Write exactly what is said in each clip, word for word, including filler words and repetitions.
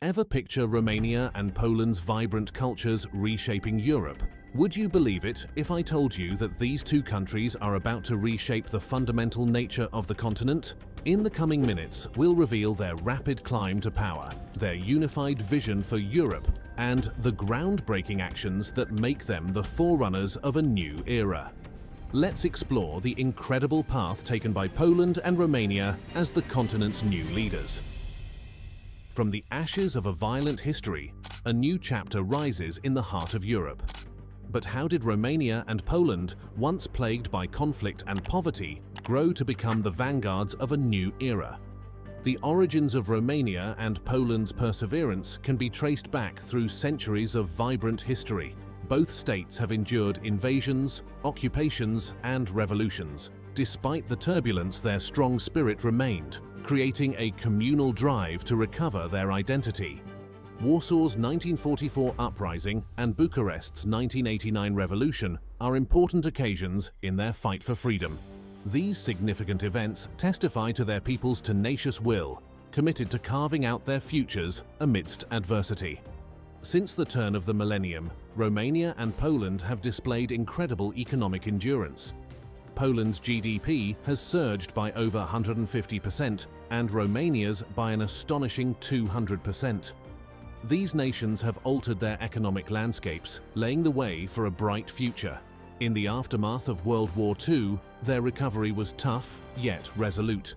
Ever picture Romania and Poland's vibrant cultures reshaping Europe? Would you believe it if I told you that these two countries are about to reshape the fundamental nature of the continent? In the coming minutes, we'll reveal their rapid climb to power, their unified vision for Europe, and the groundbreaking actions that make them the forerunners of a new era. Let's explore the incredible path taken by Poland and Romania as the continent's new leaders. From the ashes of a violent history, a new chapter rises in the heart of Europe. But how did Romania and Poland, once plagued by conflict and poverty, grow to become the vanguards of a new era? The origins of Romania and Poland's perseverance can be traced back through centuries of vibrant history. Both states have endured invasions, occupations, and revolutions. Despite the turbulence, their strong spirit remained, creating a communal drive to recover their identity. Warsaw's nineteen forty-four uprising and Bucharest's nineteen eighty-nine revolution are important occasions in their fight for freedom. These significant events testify to their people's tenacious will, committed to carving out their futures amidst adversity. Since the turn of the millennium, Romania and Poland have displayed incredible economic endurance. Poland's G D P has surged by over one hundred fifty percent and Romania's by an astonishing two hundred percent. These nations have altered their economic landscapes, laying the way for a bright future. In the aftermath of World War Two, their recovery was tough, yet resolute.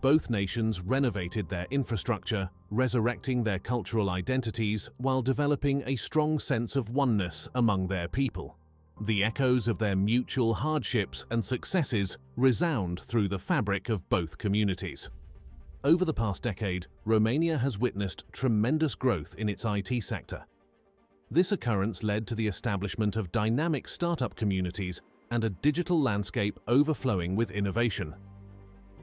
Both nations renovated their infrastructure, resurrecting their cultural identities while developing a strong sense of oneness among their people. The echoes of their mutual hardships and successes resound through the fabric of both communities. Over the past decade, Romania has witnessed tremendous growth in its I T sector. This occurrence led to the establishment of dynamic startup communities and a digital landscape overflowing with innovation.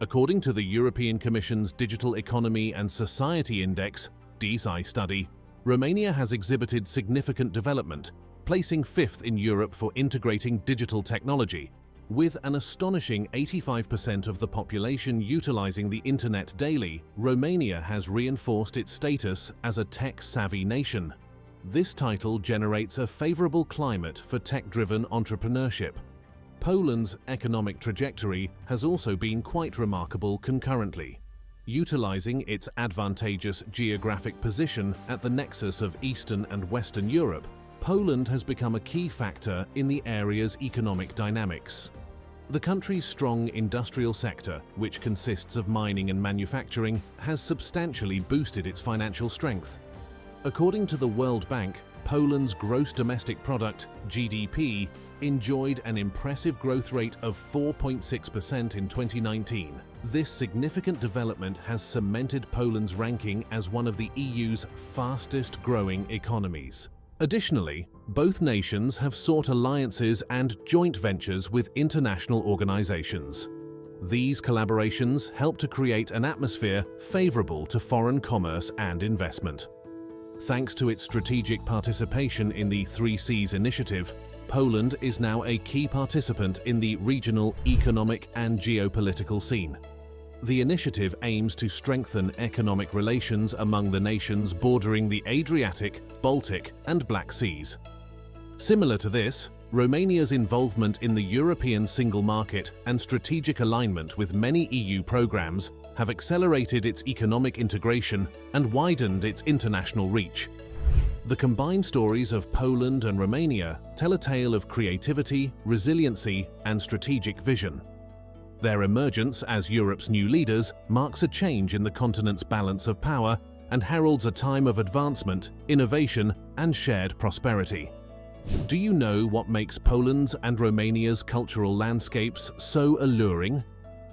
According to the European Commission's Digital Economy and Society Index (D E S I) study, Romania has exhibited significant development, placing fifth in Europe for integrating digital technology, with an astonishing eighty-five percent of the population utilizing the internet daily. Romania has reinforced its status as a tech-savvy nation. This title generates a favorable climate for tech-driven entrepreneurship. Poland's economic trajectory has also been quite remarkable concurrently. Utilizing its advantageous geographic position at the nexus of Eastern and Western Europe, Poland has become a key factor in the area's economic dynamics. The country's strong industrial sector, which consists of mining and manufacturing, has substantially boosted its financial strength. According to the World Bank, Poland's gross domestic product, G D P, enjoyed an impressive growth rate of four point six percent in twenty nineteen. This significant development has cemented Poland's ranking as one of the E U's fastest-growing economies. Additionally, both nations have sought alliances and joint ventures with international organizations. These collaborations help to create an atmosphere favorable to foreign commerce and investment. Thanks to its strategic participation in the Three Seas Initiative, Poland is now a key participant in the regional economic and geopolitical scene. The initiative aims to strengthen economic relations among the nations bordering the Adriatic, Baltic, and Black Seas. Similar to this, Romania's involvement in the European single market and strategic alignment with many E U programs have accelerated its economic integration and widened its international reach. The combined stories of Poland and Romania tell a tale of creativity, resiliency, and strategic vision. Their emergence as Europe's new leaders marks a change in the continent's balance of power and heralds a time of advancement, innovation, and shared prosperity. Do you know what makes Poland's and Romania's cultural landscapes so alluring?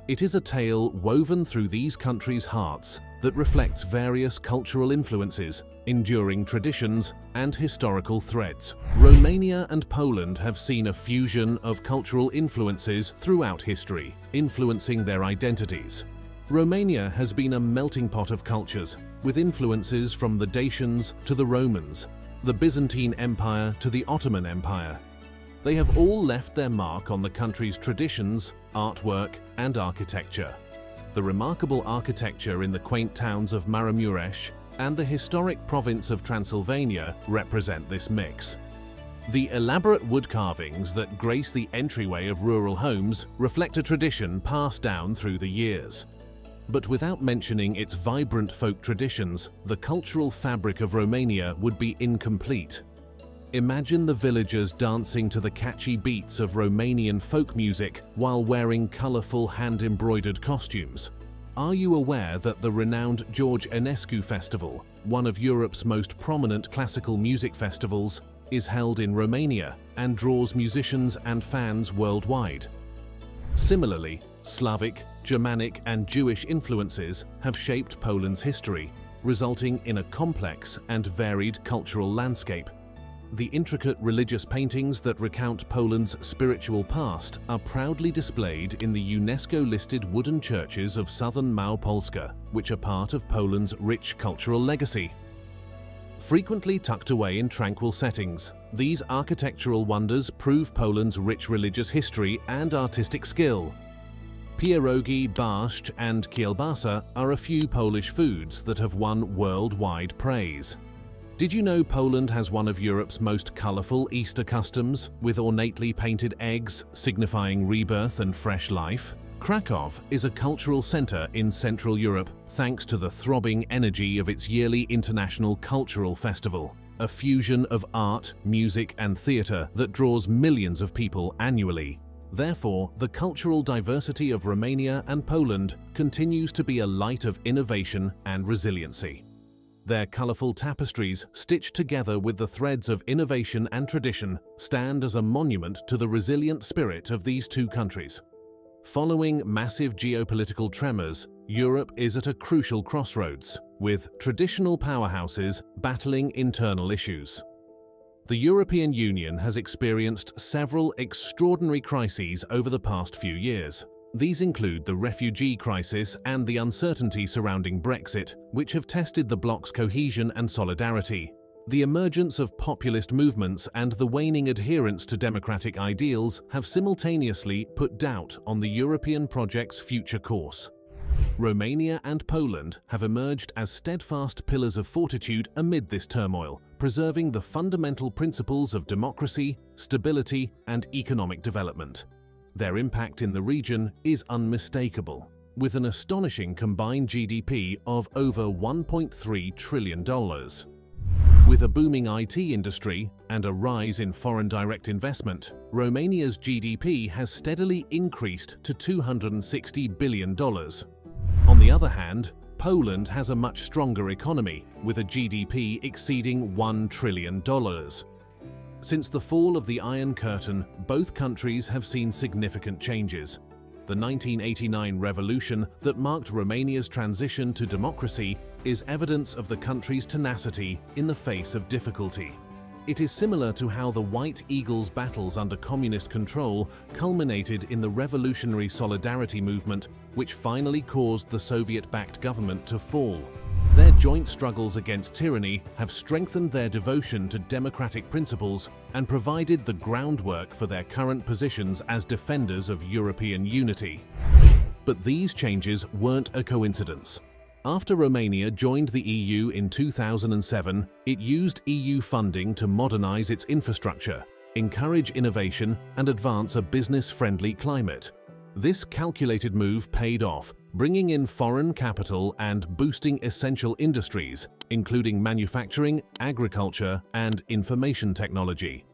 It is a tale woven through these countries' hearts that reflects various cultural influences, enduring traditions, and historical threads. Romania and Poland have seen a fusion of cultural influences throughout history, influencing their identities. Romania has been a melting pot of cultures, with influences from the Dacians to the Romans, the Byzantine Empire to the Ottoman Empire. They have all left their mark on the country's traditions, artwork, and architecture. The remarkable architecture in the quaint towns of Maramures, and the historic province of Transylvania represent this mix. The elaborate wood carvings that grace the entryway of rural homes reflect a tradition passed down through the years. But without mentioning its vibrant folk traditions, the cultural fabric of Romania would be incomplete. Imagine the villagers dancing to the catchy beats of Romanian folk music while wearing colorful hand-embroidered costumes. Are you aware that the renowned George Enescu Festival, one of Europe's most prominent classical music festivals, is held in Romania and draws musicians and fans worldwide? Similarly, Slavic, Germanic and Jewish influences have shaped Poland's history, resulting in a complex and varied cultural landscape. The intricate religious paintings that recount Poland's spiritual past are proudly displayed in the UNESCO-listed wooden churches of southern Małopolska, which are part of Poland's rich cultural legacy. Frequently tucked away in tranquil settings, these architectural wonders prove Poland's rich religious history and artistic skill. Pierogi, barszcz and kielbasa are a few Polish foods that have won worldwide praise. Did you know Poland has one of Europe's most colorful Easter customs, with ornately painted eggs signifying rebirth and fresh life? Krakow is a cultural center in Central Europe thanks to the throbbing energy of its yearly International Cultural Festival, a fusion of art, music and theater that draws millions of people annually. Therefore, the cultural diversity of Romania and Poland continues to be a light of innovation and resiliency. Their colorful tapestries, stitched together with the threads of innovation and tradition, stand as a monument to the resilient spirit of these two countries. Following massive geopolitical tremors, Europe is at a crucial crossroads, with traditional powerhouses battling internal issues. The European Union has experienced several extraordinary crises over the past few years. These include the refugee crisis and the uncertainty surrounding Brexit, which have tested the bloc's cohesion and solidarity. The emergence of populist movements and the waning adherence to democratic ideals have simultaneously put doubt on the European project's future course. Romania and Poland have emerged as steadfast pillars of fortitude amid this turmoil, preserving the fundamental principles of democracy, stability, and economic development. Their impact in the region is unmistakable, with an astonishing combined G D P of over one point three trillion dollars. With a booming I T industry and a rise in foreign direct investment, Romania's G D P has steadily increased to two hundred sixty billion dollars. On the other hand, Poland has a much stronger economy, with a G D P exceeding one trillion dollars. Since the fall of the Iron Curtain, both countries have seen significant changes. The nineteen eighty-nine revolution that marked Romania's transition to democracy is evidence of the country's tenacity in the face of difficulty. It is similar to how the White Eagles' battles under communist control culminated in the revolutionary Solidarity Movement, which finally caused the Soviet-backed government to fall. Their joint struggles against tyranny have strengthened their devotion to democratic principles and provided the groundwork for their current positions as defenders of European unity. But these changes weren't a coincidence. After Romania joined the E U in two thousand seven, it used E U funding to modernize its infrastructure, encourage innovation, and advance a business-friendly climate. This calculated move paid off, bringing in foreign capital and boosting essential industries, including manufacturing, agriculture, and information technology.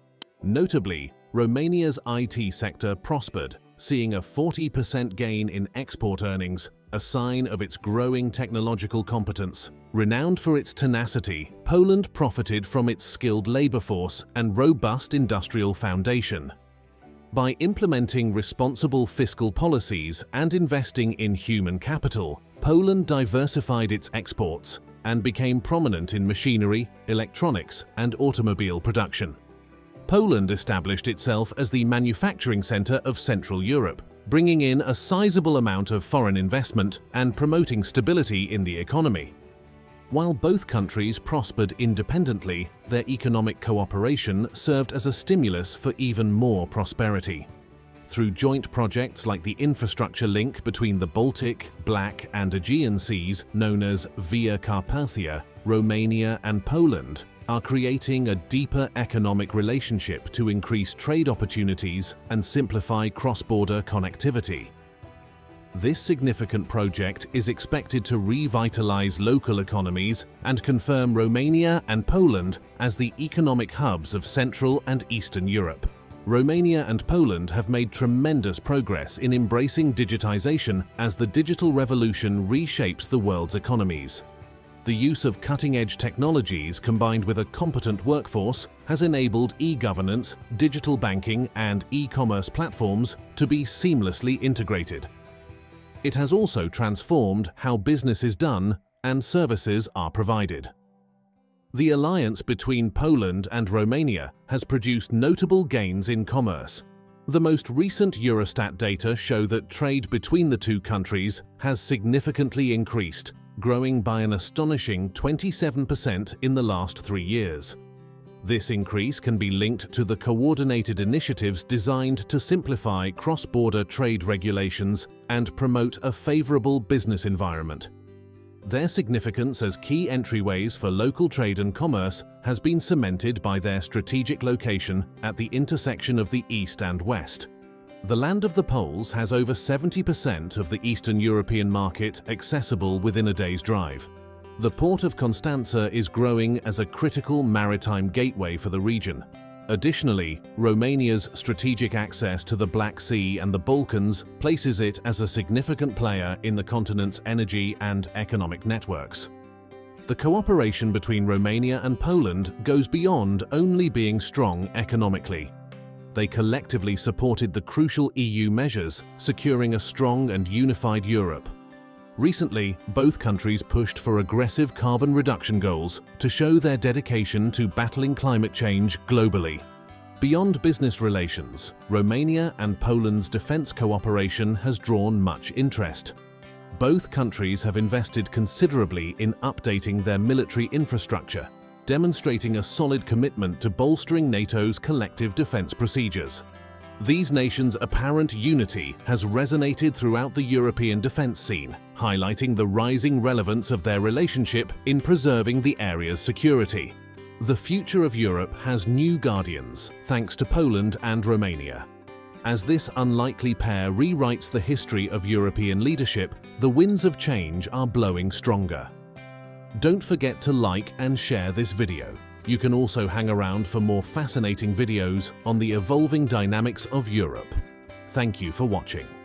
Notably, Romania's I T sector prospered, seeing a forty percent gain in export earnings, a sign of its growing technological competence. Renowned for its tenacity, Poland profited from its skilled labor force and robust industrial foundation. By implementing responsible fiscal policies and investing in human capital, Poland diversified its exports and became prominent in machinery, electronics, and automobile production. Poland established itself as the manufacturing center of Central Europe, bringing in a sizable amount of foreign investment and promoting stability in the economy. While both countries prospered independently, their economic cooperation served as a stimulus for even more prosperity. Through joint projects like the infrastructure link between the Baltic, Black, and Aegean Seas, known as Via Carpathia, Romania and Poland are creating a deeper economic relationship to increase trade opportunities and simplify cross-border connectivity. This significant project is expected to revitalize local economies and confirm Romania and Poland as the economic hubs of Central and Eastern Europe. Romania and Poland have made tremendous progress in embracing digitization as the digital revolution reshapes the world's economies. The use of cutting-edge technologies combined with a competent workforce has enabled e-governance, digital banking, and e-commerce platforms to be seamlessly integrated. It has also transformed how business is done and services are provided. The alliance between Poland and Romania has produced notable gains in commerce. The most recent Eurostat data show that trade between the two countries has significantly increased, growing by an astonishing twenty-seven percent in the last three years. This increase can be linked to the coordinated initiatives designed to simplify cross-border trade regulations and promote a favorable business environment. Their significance as key entryways for local trade and commerce has been cemented by their strategic location at the intersection of the East and West. The land of the Poles has over seventy percent of the Eastern European market accessible within a day's drive. The port of Constanța is growing as a critical maritime gateway for the region. Additionally, Romania's strategic access to the Black Sea and the Balkans places it as a significant player in the continent's energy and economic networks. The cooperation between Romania and Poland goes beyond only being strong economically. They collectively supported the crucial E U measures, securing a strong and unified Europe. Recently, both countries pushed for aggressive carbon reduction goals to show their dedication to battling climate change globally. Beyond business relations, Romania and Poland's defense cooperation has drawn much interest. Both countries have invested considerably in updating their military infrastructure, demonstrating a solid commitment to bolstering NATO's collective defense procedures. These nations' apparent unity has resonated throughout the European defense scene, highlighting the rising relevance of their relationship in preserving the area's security. The future of Europe has new guardians, thanks to Poland and Romania. As this unlikely pair rewrites the history of European leadership, the winds of change are blowing stronger. Don't forget to like and share this video. You can also hang around for more fascinating videos on the evolving dynamics of Europe. Thank you for watching.